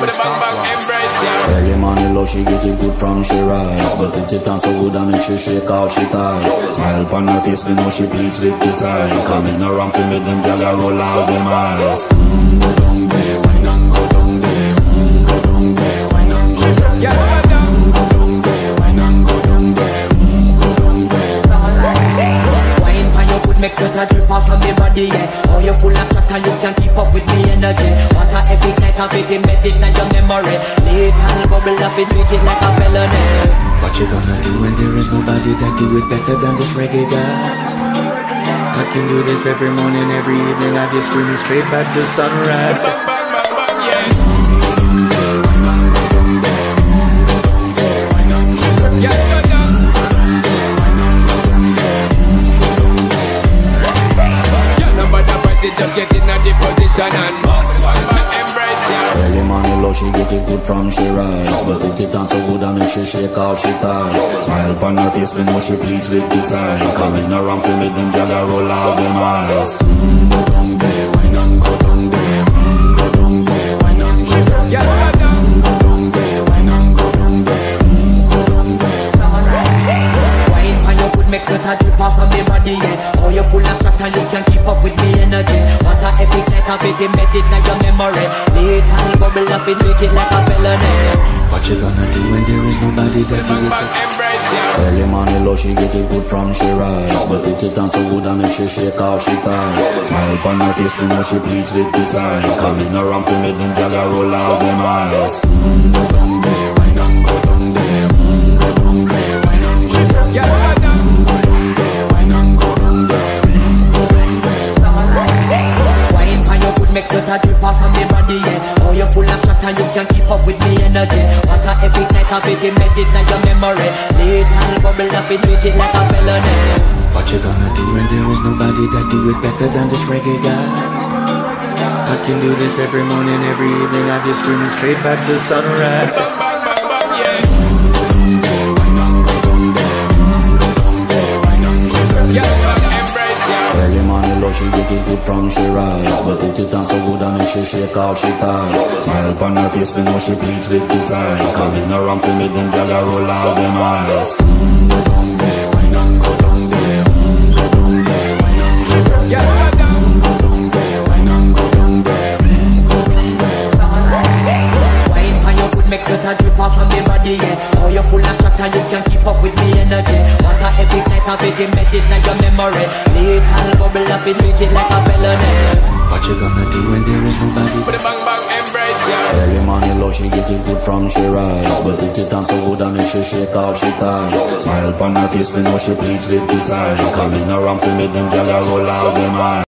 with a bang embrace, yeah. Early morning love, she get it good from she rise. But if it turns so good, I make she shake out she ties. Smile upon her face, we know she pleased with this eye. Coming around to make them girl roll out them eyes. Go down there, wine and go down there. Go down there, wine and go down there. Go down there, wine and go down there. Go down there. Wine for your good makes sweat a drip off from your body, yeah. Oh, you're full of chatter, you can't keep up with me energy. Every night I fit in bed, ignite your memory. Little bubble up and treat it like a felony. What you gonna do when there is nobody that do it better than this reggae guy? I can do this every morning, every evening. I've been screaming straight back to sunrise. Yeah, number the body just get in the position and she get it good from she rise. But put it on so good and make she shake out she ties. Smile upon her face, we know she pleased with this eye. Coming around to make them girl roll out them eyes. Go down there, why not go down there? Go down there, why not go down there? Go down there, why not go down there? Go down there. Wine for your good makes sweat a drip off from your body, yeah. Oh, you're full of chatter, you can't keep up with me energy. What a epic night, I fit in bed, ignite your memory. Little bubble up and treat it like a felony. What you gonna do when there is nobody that you embrace, yeah. Early morning love, she get it good from she rise. But put it on so good and make she shake out she ties. Smile upon her face, we know she pleased with this eye. Coming around to make them girl roll out them eyes. Go down there, why not go down there? Go down there, why not go down there? Go down there, why not go down there? Go down there. Wine for your good makes sweat a drip off from me body, yeah. You're full of chatter, you can't keep up with me energy. What a epic night, I fit in bed, ignite your memory. Little bubble up and treat it like a felony. What you gonna do when there is nobody that do it better than this reggae guy? I can do this every morning, every evening. I've been screaming straight back to sunrise. She get it good from she rise. But put it on so good and make she shake out she ties. Smile upon her face, we know she pleased with this eye. Coming around to make them girl roll out them eyes. Go down there, why not go down there? Go down there, why not go down there? Go down there, why not go down there? Go down there. Wine for your good makes sweat a drip off from your body, yeah. Oh, you're full of chatter, you can't keep up with me energy. What a epic night, I fit in bed, ignite your memory. Little bubble up and treat it like a felony. What you gonna do when there is nobody? Put a bang bang embrace, yeah. Early morning love, she get it good from she rise. But put it on so good and make she shake out she ties. Smile upon her face, we know she pleased with this eye. Coming around to make them girl roll out them eyes.